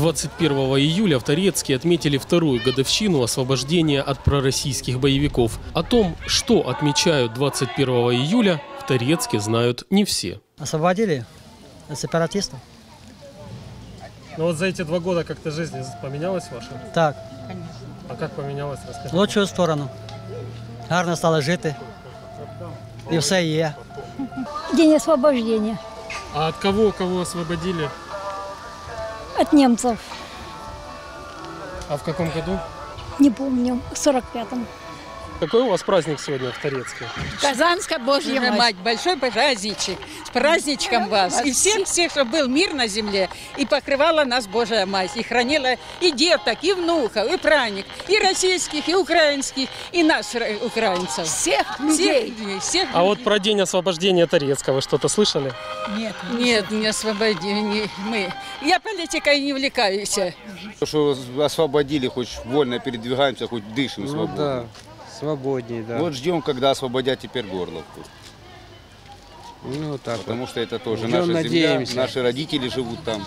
21 июля в Торецке отметили вторую годовщину освобождения от пророссийских боевиков. О том, что отмечают 21 июля, в Торецке знают не все. Освободили сепаратистов. Но вот за эти 2 года как-то жизнь поменялась ваша? Так. А как поменялась, расскажите? В лучшую сторону. Гарно стало жити. И все есть. День освобождения. А от кого освободили? От немцев. А в каком году? Не помню. В 45-м. Какой у вас праздник сегодня в Торецке? Казанская Божья Мать. Большой праздничек. С праздничком вас. И всех, чтобы был мир на земле. И покрывала нас Божья Мать. И хранила и деток, и внуков, и праник. И российских, и украинских, и нас, украинцев. Всех людей. А вот про день освобождения Торецка вы что-то слышали? Нет. Нет, не освободили мы. Я политикой не увлекаюсь. Что освободили, хоть вольно передвигаемся, хоть дышим свободно. Да. Свободнее, да. Вот ждем, когда освободят теперь Горловку. Ну, так потому вот. Что это тоже ждем, наша надеемся. Земля, наши родители живут там.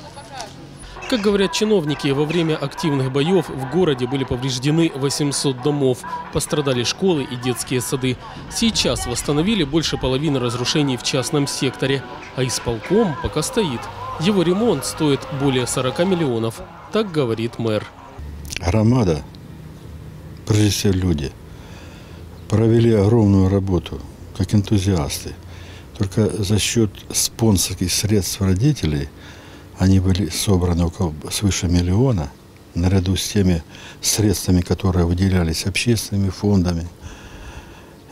Как говорят чиновники, во время активных боев в городе были повреждены 800 домов, пострадали школы и детские сады. Сейчас восстановили больше половины разрушений в частном секторе, а исполком пока стоит. Его ремонт стоит более 40 миллионов, так говорит мэр. Громада, прежде всего люди, провели огромную работу, как энтузиасты. Только за счет спонсорских средств родителей они были собраны около свыше 1 миллиона, наряду с теми средствами, которые выделялись общественными фондами.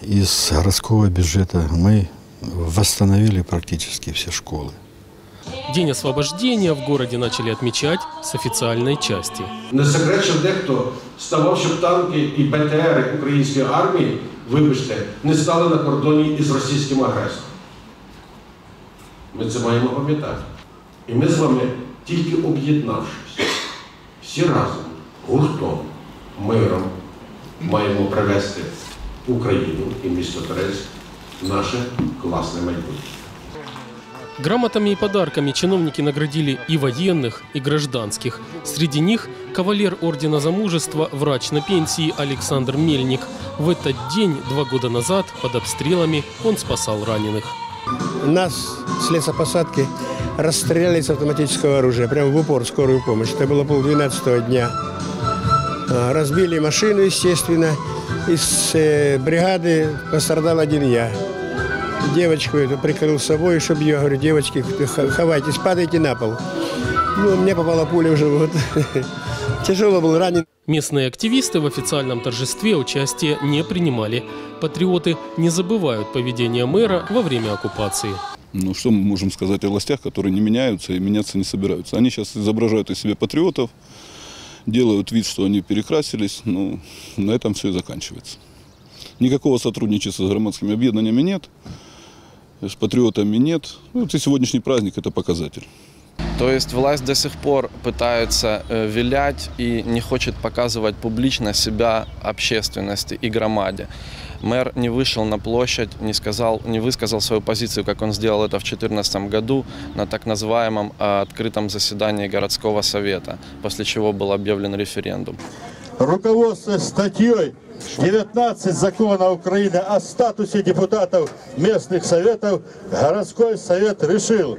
Из городского бюджета мы восстановили практически все школы. День освобождения в городе начали отмечать с официальной части. Не секрет, що дехто ставав, щоб танки і БТРи української армії, вибачте, не стали на кордоні із російським агресором. Ми це маємо пам'ятати. І ми з вами, тільки об'єднавшись, всі разом, гуртом, миром, маємо привести Україну і місто Торецьк наше класне майбутнє. Грамотами и подарками чиновники наградили и военных, и гражданских. Среди них кавалер ордена за мужество, врач на пенсии Александр Мельник. В этот день 2 года назад под обстрелами он спасал раненых. Нас с лесопосадки расстреляли с автоматического оружия, прямо в упор, скорую помощь. Это было 11:30 дня. Разбили машину, естественно. Из бригады пострадал один я. Девочку эту прикрыл собой, чтобы ее, говорю, девочки, ховайтесь, падайте на пол. Ну, мне попала пуля в живот. Тяжело был ранен. Местные активисты в официальном торжестве участие не принимали. Патриоты не забывают поведение мэра во время оккупации. Ну, что мы можем сказать о властях, которые не меняются и меняться не собираются? Они сейчас изображают из себя патриотов, делают вид, что они перекрасились. Ну, на этом все и заканчивается. Никакого сотрудничества с громадскими объединениями нет. С патриотами нет. Ну, вот и сегодняшний праздник – это показатель. То есть власть до сих пор пытается вилять и не хочет показывать публично себя общественности и громаде. Мэр не вышел на площадь, не высказал свою позицию, как он сделал это в 2014 году на так называемом открытом заседании городского совета, после чего был объявлен референдум. Руководствуясь статьей 19 закона Украины о статусе депутатов местных советов, городской совет решил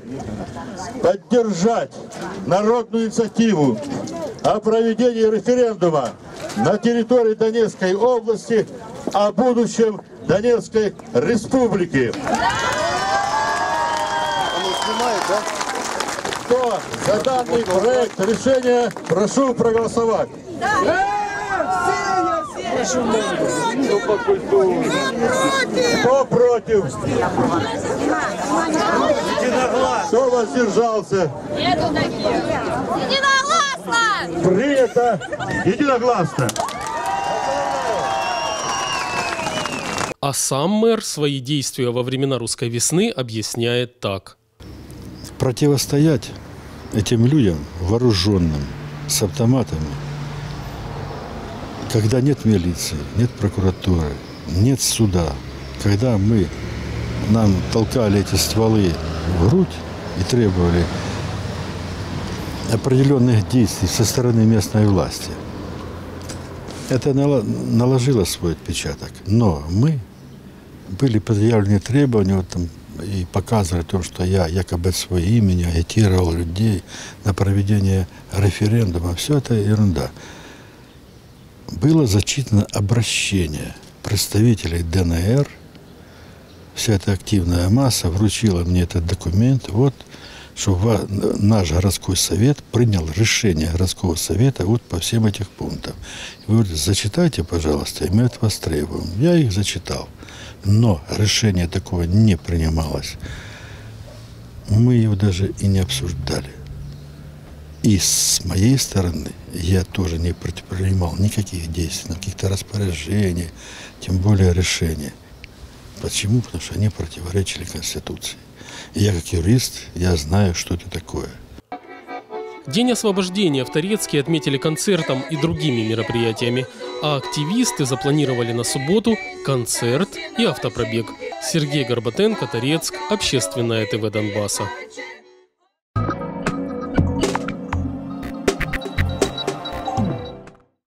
поддержать народную инициативу о проведении референдума на территории Донецкой области о будущем Донецкой республики. Кто за данный проект решения, прошу проголосовать. Кто против? Кто воздержался? Единогласно! Принято единогласно! А сам мэр свои действия во времена русской весны объясняет так. Противостоять этим людям, вооруженным, с автоматами, когда нет милиции, нет прокуратуры, нет суда, когда нам толкали эти стволы в грудь и требовали определенных действий со стороны местной власти. Это наложило свой отпечаток. Но мы были предъявлены требования там, и показывали то, что я якобы от своего имени агитировал людей на проведение референдума. Все это ерунда. Было зачитано обращение представителей ДНР. Вся эта активная масса вручила мне этот документ. Вот, что наш городской совет принял решение городского совета вот по всем этих пунктам. Вы говорите, зачитайте, пожалуйста, и мы от вас требуем. Я их зачитал, но решение такого не принималось. Мы его даже и не обсуждали. И с моей стороны я тоже не предпринимал никаких действий, каких-то распоряжений, тем более решений. Почему? Потому что они противоречили Конституции. Я как юрист, я знаю, что это такое. День освобождения в Торецке отметили концертом и другими мероприятиями. А активисты запланировали на субботу концерт и автопробег. Сергей Горбатенко, Торецк, Общественное ТВ Донбасса.